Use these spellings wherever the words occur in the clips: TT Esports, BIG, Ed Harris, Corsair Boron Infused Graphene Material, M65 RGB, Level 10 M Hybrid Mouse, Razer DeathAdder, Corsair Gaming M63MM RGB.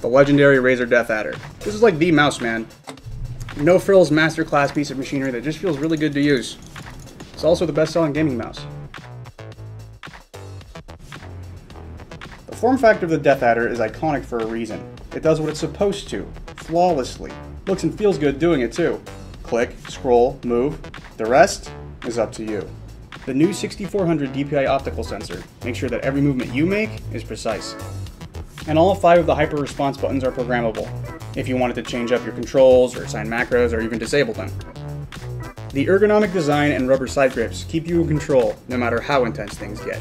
the legendary Razer DeathAdder. This is like the mouse, man. No frills masterclass piece of machinery that just feels really good to use. It's also the best-selling gaming mouse. The form factor of the DeathAdder is iconic for a reason. It does what it's supposed to, flawlessly. Looks and feels good doing it too. Click, scroll, move. The rest is up to you. The new 6400 DPI optical sensor makes sure that every movement you make is precise. And all 5 of the hyper response buttons are programmable, if you wanted to change up your controls or assign macros or even disable them. The ergonomic design and rubber side grips keep you in control no matter how intense things get.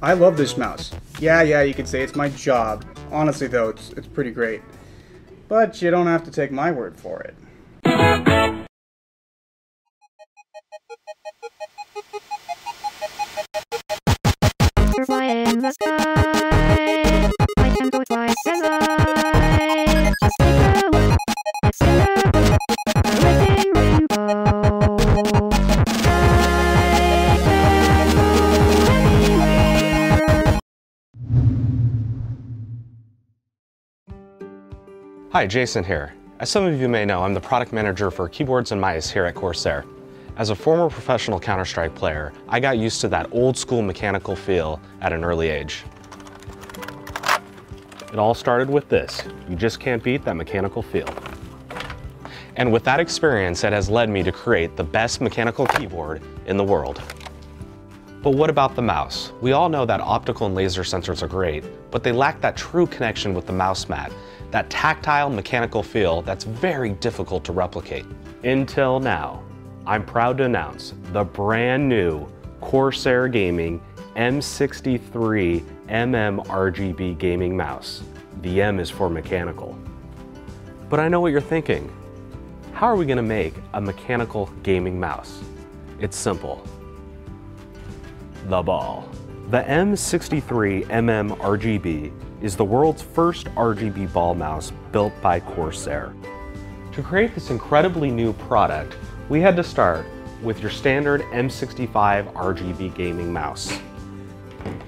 I love this mouse. Yeah, you could say it's my job. Honestly though, it's pretty great. But you don't have to take my word for it. Hi, Jason here. As some of you may know, I'm the product manager for keyboards and mice here at Corsair. As a former professional Counter-Strike player, I got used to that old school mechanical feel at an early age. It all started with this. You just can't beat that mechanical feel. And with that experience, it has led me to create the best mechanical keyboard in the world. But what about the mouse? We all know that optical and laser sensors are great, but they lack that true connection with the mouse mat, that tactile mechanical feel that's very difficult to replicate. Until now, I'm proud to announce the brand new Corsair Gaming M63MM RGB gaming mouse. The M is for mechanical. But I know what you're thinking. How are we going to make a mechanical gaming mouse? It's simple. The ball. The M63MM RGB is the world's first RGB ball mouse built by Corsair. To create this incredibly new product, we had to start with your standard M65 RGB gaming mouse.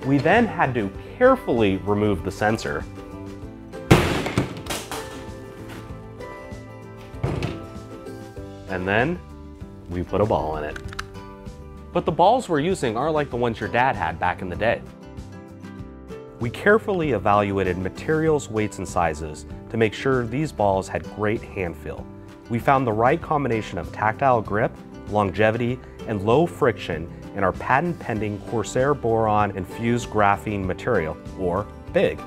We then had to carefully remove the sensor and then we put a ball in it. But the balls we're using aren't like the ones your dad had back in the day. We carefully evaluated materials, weights, and sizes to make sure these balls had great hand feel. We found the right combination of tactile grip, longevity, and low friction in our patent-pending Corsair Boron Infused Graphene Material, or BIG.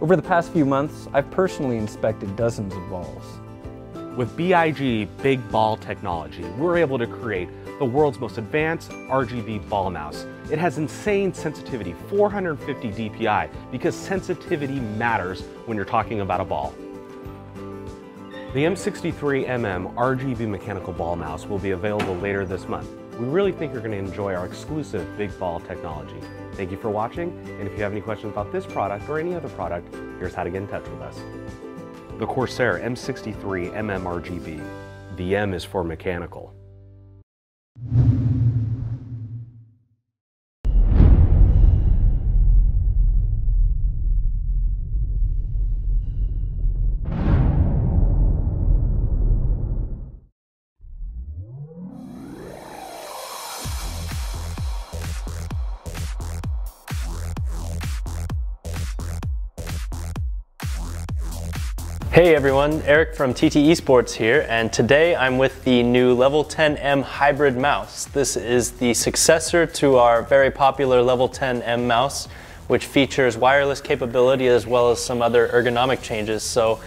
Over the past few months, I've personally inspected dozens of balls. With BIG Big Ball technology, we're able to create the world's most advanced RGB ball mouse. It has insane sensitivity, 450 DPI, because sensitivity matters when you're talking about a ball. The M63MM RGB mechanical ball mouse will be available later this month. We really think you're going to enjoy our exclusive Big Ball technology. Thank you for watching, and if you have any questions about this product or any other product, here's how to get in touch with us. The Corsair M63MM RGB. The M is for mechanical. Hey everyone, Eric from TT Esports here, and today I'm with the new Level 10 M Hybrid Mouse. This is the successor to our very popular Level 10 M mouse, which features wireless capability as well as some other ergonomic changes. So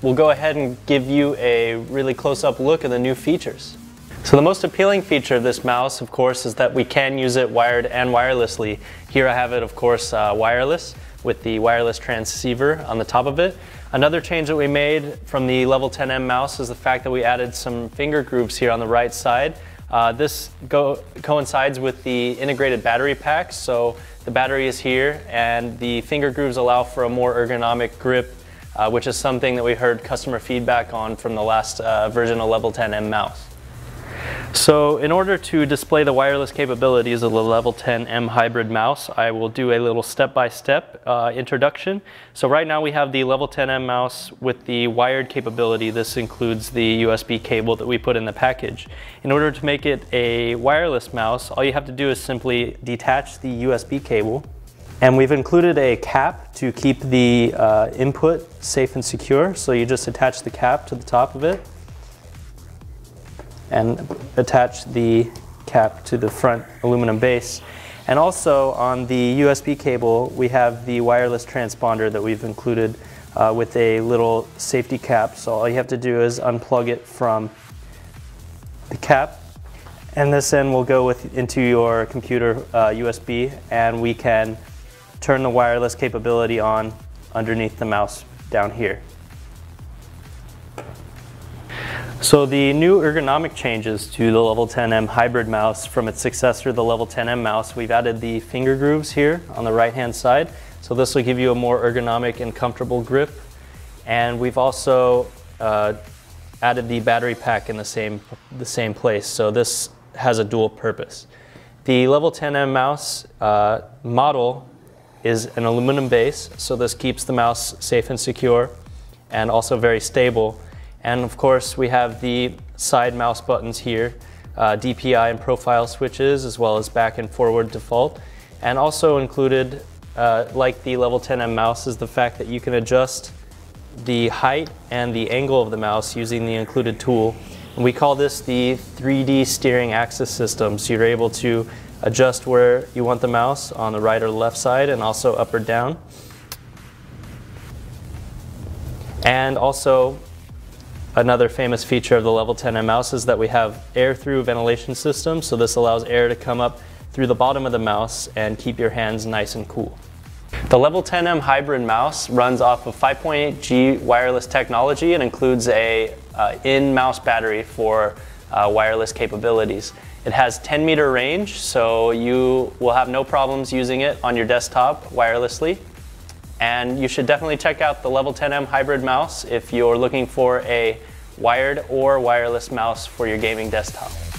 we'll go ahead and give you a really close-up look at the new features. So the most appealing feature of this mouse, of course, is that we can use it wired and wirelessly. Here I have it, of course, wireless, with the wireless transceiver on the top of it. Another change that we made from the Level 10M mouse is the fact that we added some finger grooves here on the right side. This coincides with the integrated battery pack, so the battery is here and the finger grooves allow for a more ergonomic grip, which is something that we heard customer feedback on from the last version of Level 10M mouse. So in order to display the wireless capabilities of the Level 10 M Hybrid Mouse, I will do a little step-by-step introduction. So right now we have the Level 10 M Mouse with the wired capability. This includes the USB cable that we put in the package. In order to make it a wireless mouse, all you have to do is simply detach the USB cable. And we've included a cap to keep the input safe and secure. So you just attach the cap to the top of it and attach the cap to the front aluminum base. And also on the USB cable, we have the wireless transponder that we've included with a little safety cap. So all you have to do is unplug it from the cap, and this end will go into your computer USB, and we can turn the wireless capability on underneath the mouse down here. So the new ergonomic changes to the Level 10 M Hybrid Mouse from its successor, the Level 10 M Mouse, we've added the finger grooves here on the right-hand side. So this will give you a more ergonomic and comfortable grip. And we've also added the battery pack in the same place. So this has a dual purpose. The Level 10 M Mouse model is an aluminum base. So this keeps the mouse safe and secure and also very stable. And of course, we have the side mouse buttons here, DPI and profile switches, as well as back and forward default. And also included, like the Level 10 M mouse, is the fact that you can adjust the height and the angle of the mouse using the included tool. And we call this the 3D steering axis system. So you're able to adjust where you want the mouse on the right or left side, and also up or down. And also, another famous feature of the Level 10 M mouse is that we have air-through ventilation system, so this allows air to come up through the bottom of the mouse and keep your hands nice and cool. The Level 10 M Hybrid Mouse runs off of 5.8G wireless technology and includes a in-mouse battery for wireless capabilities. It has 10-meter range, so you will have no problems using it on your desktop wirelessly. And you should definitely check out the Level 10 M Hybrid Mouse if you're looking for a wired or wireless mouse for your gaming desktop.